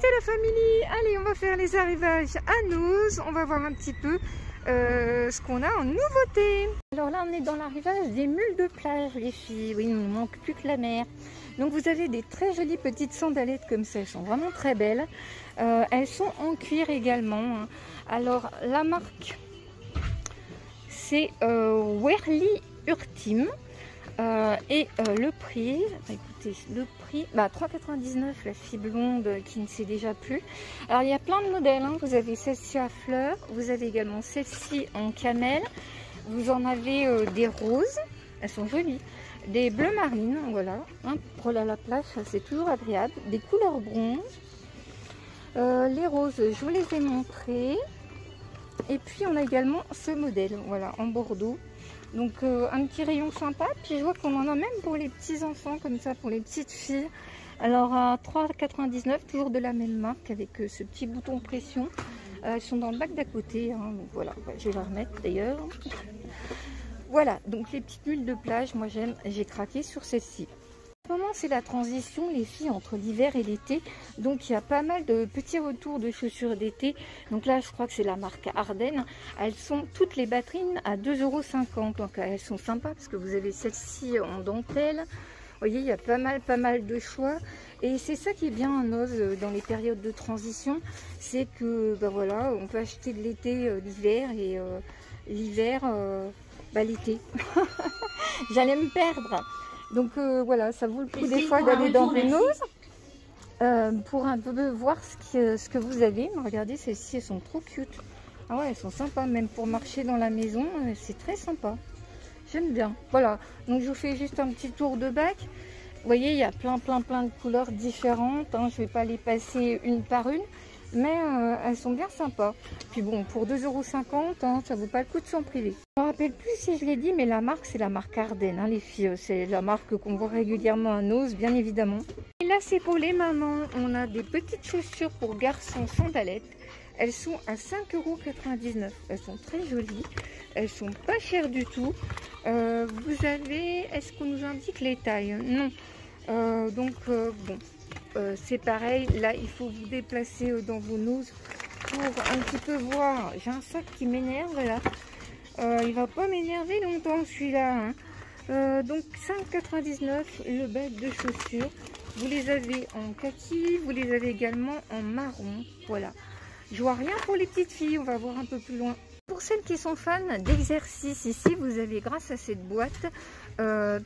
C'était la famille. Allez, on va faire les arrivages à Noz. On va voir un petit peu ce qu'on a en nouveauté. Alors là, on est dans l'arrivage des mules de plage, les filles. Oui, il ne nous manque plus que la mer. Donc vous avez des très jolies petites sandalettes comme ça. Elles sont vraiment très belles. Elles sont en cuir également. Alors la marque, c'est Werly Urtim. Et le prix, écoutez, le prix, 3,99 €, la fille blonde qui ne sait déjà plus. Alors il y a plein de modèles, hein. Vous avez celle-ci à fleurs, vous avez également celle-ci en camel, vous en avez des roses, elles sont jolies, des bleus marines, voilà, hein, pour aller à la plage, c'est toujours agréable, des couleurs bronze, les roses, je vous les ai montrées, et puis on a également ce modèle, voilà, en bordeaux. Donc un petit rayon sympa, puis je vois qu'on en a même pour les petits enfants, comme ça, pour les petites filles. Alors à 3,99 €, toujours de la même marque, avec ce petit bouton pression. Elles sont dans le bac d'à côté, hein, donc voilà, je vais la remettre d'ailleurs. Voilà, donc les petites mules de plage, moi j'aime, j'ai craqué sur celle-ci. En ce moment, c'est la transition, les filles, entre l'hiver et l'été. Donc il y a pas mal de petits retours de chaussures d'été. Donc là, je crois que c'est la marque Arden. Elles sont toutes les batterines à 2,50 €. Donc elles sont sympas parce que vous avez celle-ci en dentelle. Vous voyez, il y a pas mal de choix. Et c'est ça qui est bien à Noz dans les périodes de transition. C'est que, ben voilà, on peut acheter de l'été, l'hiver et l'hiver, l'été. J'allais me perdre. Donc voilà, ça vaut le coup des fois d'aller dans des Noz pour un peu voir ce que vous avez. Mais regardez, celles-ci, elles sont trop cute. Ah ouais, elles sont sympas, même pour marcher dans la maison, c'est très sympa. J'aime bien. Voilà, donc je vous fais juste un petit tour de bac. Vous voyez, il y a plein de couleurs différentes. Hein. Je ne vais pas les passer une par une, mais elles sont bien sympas. Puis bon, pour 2,50 €, hein, ça vaut pas le coup de s'en priver. Je ne me rappelle plus si je l'ai dit, mais la marque, c'est la marque Arden, hein, les filles. C'est la marque qu'on voit régulièrement à Noz, bien évidemment. Et là, c'est pour les mamans. On a des petites chaussures pour garçons sandalettes. Elles sont à 5,99 €. Elles sont très jolies. Elles sont pas chères du tout. Vous avez... Est-ce qu'on nous indique les tailles? Non. Bon... c'est pareil, là il faut vous déplacer dans vos Noz pour un petit peu voir. J'ai un sac qui m'énerve là, il va pas m'énerver longtemps celui-là, hein. Donc 5,99 € le bac de chaussures. Vous les avez en kaki, vous les avez également en marron. Voilà, je vois rien pour les petites filles, on va voir un peu plus loin. Pour celles qui sont fans d'exercices, ici vous avez grâce à cette boîte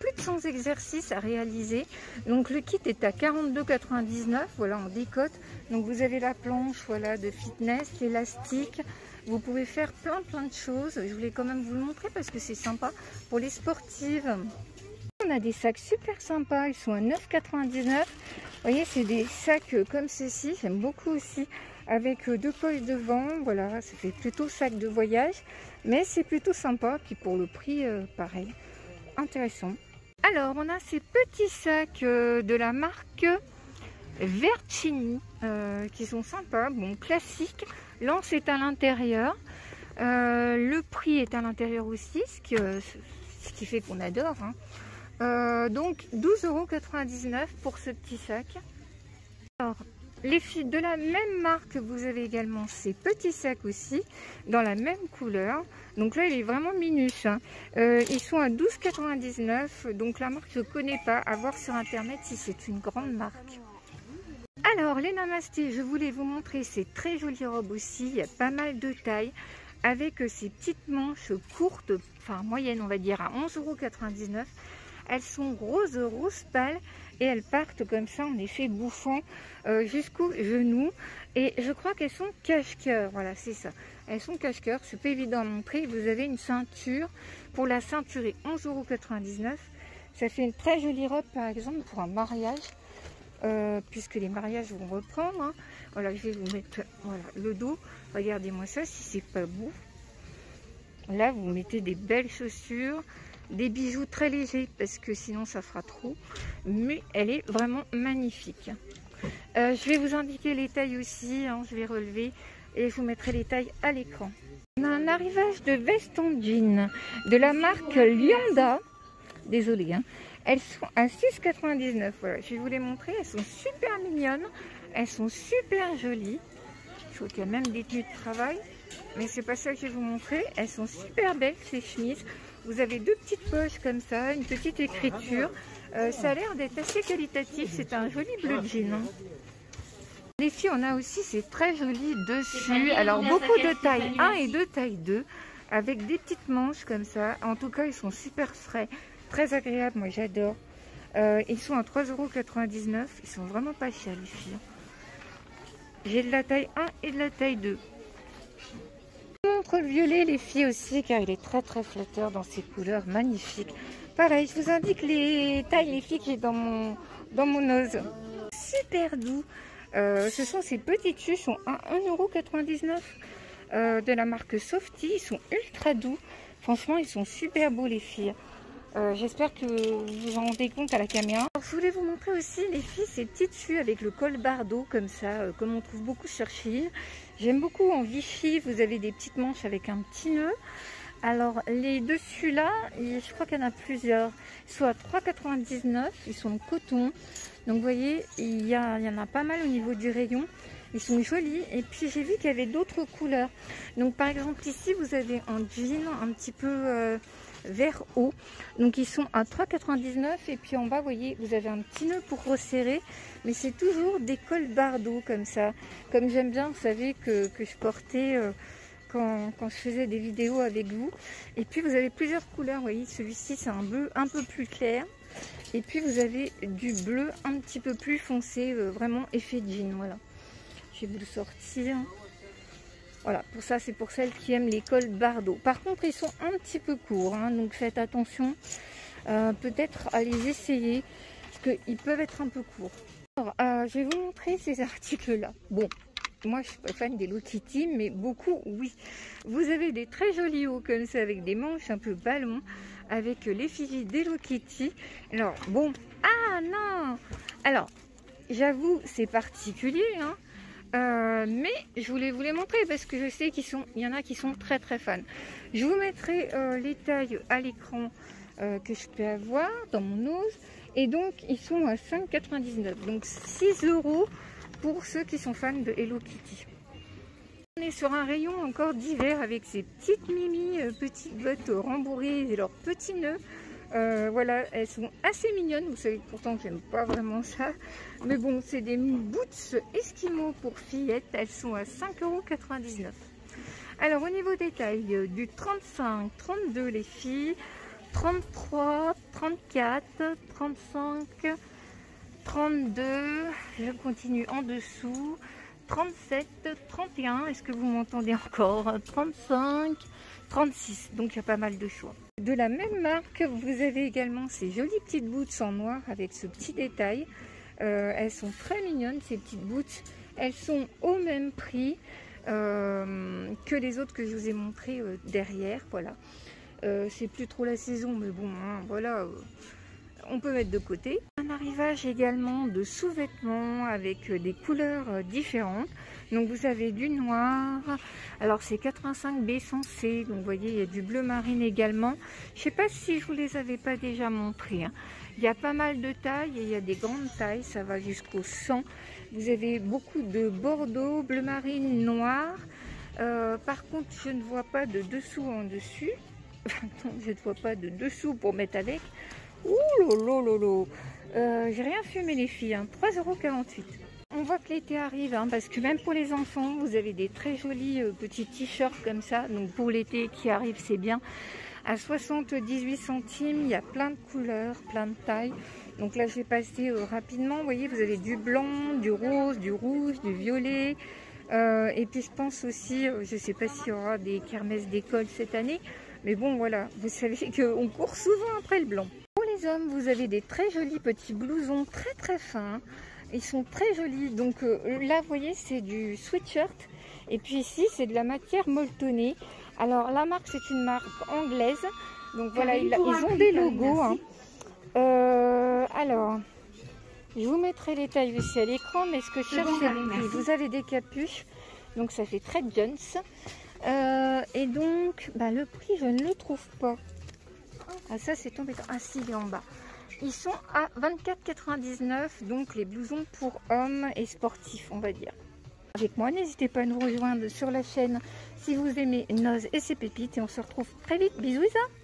plus de 100 exercices à réaliser. Donc le kit est à 42,99 €, voilà, en décote. Donc vous avez la planche, voilà, de fitness, l'élastique. Vous pouvez faire plein de choses. Je voulais quand même vous le montrer parce que c'est sympa pour les sportives. On a des sacs super sympas, ils sont à 9,99 €. Vous voyez, c'est des sacs comme ceci, j'aime beaucoup aussi. Avec deux poches devant, voilà, ça fait plutôt sac de voyage, mais c'est plutôt sympa, puis pour le prix, pareil, intéressant. Alors, on a ces petits sacs de la marque Vercini, qui sont sympas, bon, classique, l'anse est à l'intérieur, le prix est à l'intérieur aussi, ce qui fait qu'on adore, hein. Donc 12,99 € pour ce petit sac. Alors, les filles, de la même marque, vous avez également ces petits sacs aussi, dans la même couleur. Donc là, il est vraiment minus. Hein. Ils sont à 12,99 €. Donc la marque, je ne connais pas. À voir sur Internet si c'est une grande marque. Alors, les Namasté, je voulais vous montrer ces très jolies robes aussi. Il y a pas mal de tailles. Avec ces petites manches courtes, enfin moyennes, on va dire, à 11,99 €. Elles sont rose pâle et elles partent comme ça en effet bouffant jusqu'au genou. Et je crois qu'elles sont cache-cœur, voilà, c'est ça. Elles sont cache-cœur, c'est pas évident à montrer. Vous avez une ceinture, pour la ceinturer 11,99 €. Ça fait une très jolie robe par exemple pour un mariage, puisque les mariages vont reprendre. Hein. Voilà, je vais vous mettre, voilà, le dos. Regardez-moi ça, si c'est pas beau. Là, vous mettez des belles chaussures. Des bijoux très légers parce que sinon ça fera trop, mais elle est vraiment magnifique. Je vais vous indiquer les tailles aussi, hein, je vais relever et je vous mettrai les tailles à l'écran. On a un arrivage de vestes en jean de la marque Lyonda, désolée, hein. Elles sont à 6,99 €, voilà, je vais vous les montrer, elles sont super mignonnes. Elles sont super jolies. Je trouve qu'il y a même des tenues de travail. Mais c'est pas ça que je vais vous montrer. Elles sont super belles, ces chemises. Vous avez deux petites poches comme ça, une petite écriture. Ça a l'air d'être assez qualitatif. C'est un joli bleu jean. Les filles, on a aussi ces très jolis dessus. Alors, beaucoup de taille 1 et de taille 2. Avec des petites manches comme ça. En tout cas, ils sont super frais. Très agréables. Moi, j'adore. Ils sont à 3,99 €. Ils sont vraiment pas chers, les filles. J'ai de la taille 1 et de la taille 2. Montre violet, les filles aussi, car il est très très flatteur dans ses couleurs magnifiques. Pareil, je vous indique les tailles, les filles, que j'ai dans mon ose. Super doux. Ce sont ces petits tubes, sont à 1,99 € de la marque Softy. Ils sont ultra doux. Franchement, ils sont super beaux, les filles. J'espère que vous vous en rendez compte à la caméra. Alors, je voulais vous montrer aussi, les filles, ces petites chemises avec le col bardeau comme ça, comme on trouve beaucoup sur Chine. J'aime beaucoup en Vichy, vous avez des petites manches avec un petit nœud. Alors les dessus là, je crois qu'il y en a plusieurs, soit 3,99 €, ils sont en coton. Donc vous voyez, il y en a pas mal au niveau du rayon. Ils sont jolis. Et puis j'ai vu qu'il y avait d'autres couleurs. Donc par exemple ici, vous avez en jean un petit peu... vert haut, donc ils sont à 3,99 € et puis en bas, vous voyez, vous avez un petit nœud pour resserrer, mais c'est toujours des cols bardeaux comme ça, comme j'aime bien, vous savez, que je portais quand je faisais des vidéos avec vous. Et puis vous avez plusieurs couleurs, vous voyez, celui-ci c'est un bleu un peu plus clair, et puis vous avez du bleu un petit peu plus foncé, vraiment effet jean, voilà. Je vais vous le sortir. Voilà, pour ça, c'est pour celles qui aiment les cols bardeaux. Par contre, ils sont un petit peu courts, hein, donc faites attention. Peut-être à les essayer, parce qu'ils peuvent être un peu courts. Alors, je vais vous montrer ces articles-là. Bon, moi, je ne suis pas fan des Hello Kitty, mais beaucoup, oui. Vous avez des très jolis hauts comme ça, avec des manches un peu ballon, avec l'effigie d'Hello Kitty. Alors, bon, ah non! Alors, j'avoue, c'est particulier, hein. Mais je voulais vous les montrer parce que je sais qu'il y en a qui sont très très fans. Je vous mettrai les tailles à l'écran que je peux avoir dans mon ose. Et donc ils sont à 5,99 €. Donc 6 € pour ceux qui sont fans de Hello Kitty. On est sur un rayon encore d'hiver avec ces petites mimis, petites bottes rembourrées et leurs petits nœuds. Voilà, elles sont assez mignonnes, vous savez pourtant que j'aime pas vraiment ça, mais bon, c'est des boots esquimaux pour fillettes, elles sont à 5,99 €. Alors au niveau des tailles, du 35, 32 les filles, 33, 34, 35, 32, je continue en dessous, 37, 31, est-ce que vous m'entendez encore, 35, 36, donc il y a pas mal de choix. De la même marque, vous avez également ces jolies petites boots en noir avec ce petit détail. Elles sont très mignonnes, ces petites boots. Elles sont au même prix que les autres que je vous ai montrées derrière. Voilà. C'est plus trop la saison, mais bon, hein, voilà, on peut mettre de côté. Un arrivage également de sous-vêtements avec des couleurs différentes. Donc vous avez du noir, alors c'est 85B censé, donc vous voyez il y a du bleu marine également. Je sais pas si je vous les avais pas déjà montrés, hein. Il y a pas mal de tailles et il y a des grandes tailles, ça va jusqu'au 100. Vous avez beaucoup de bordeaux, bleu marine, noir. Par contre je ne vois pas de dessous en dessus, non, je ne vois pas de dessous pour mettre avec. Ouh lolo, j'ai rien fumé les filles, hein. 3,48 €. On voit que l'été arrive, hein, parce que même pour les enfants, vous avez des très jolis petits t-shirts comme ça. Donc pour l'été qui arrive, c'est bien. À 78 centimes, il y a plein de couleurs, plein de tailles. Donc là, je vais passer rapidement. Vous voyez, vous avez du blanc, du rose, du rouge, du violet. Et puis je pense aussi, je ne sais pas s'il y aura des kermesses d'école cette année. Mais bon, voilà, vous savez qu'on court souvent après le blanc. Pour les hommes, vous avez des très jolis petits blousons très très fins. Ils sont très jolis, donc là vous voyez c'est du sweatshirt et puis ici c'est de la matière molletonnée. Alors la marque c'est une marque anglaise, donc voilà ils ont des logos. Hein. Alors je vous mettrai les tailles aussi à l'écran, mais ce que je cherche c'est les prix. Vous avez des capuches, donc ça fait très Jones. Et donc bah, le prix je ne le trouve pas. Ah ça c'est tombé, ah si il est en bas. Ils sont à 24,99 €, donc les blousons pour hommes et sportifs, on va dire. Avec moi, n'hésitez pas à nous rejoindre sur la chaîne si vous aimez Noz et ses pépites. Et on se retrouve très vite. Bisous, Isa!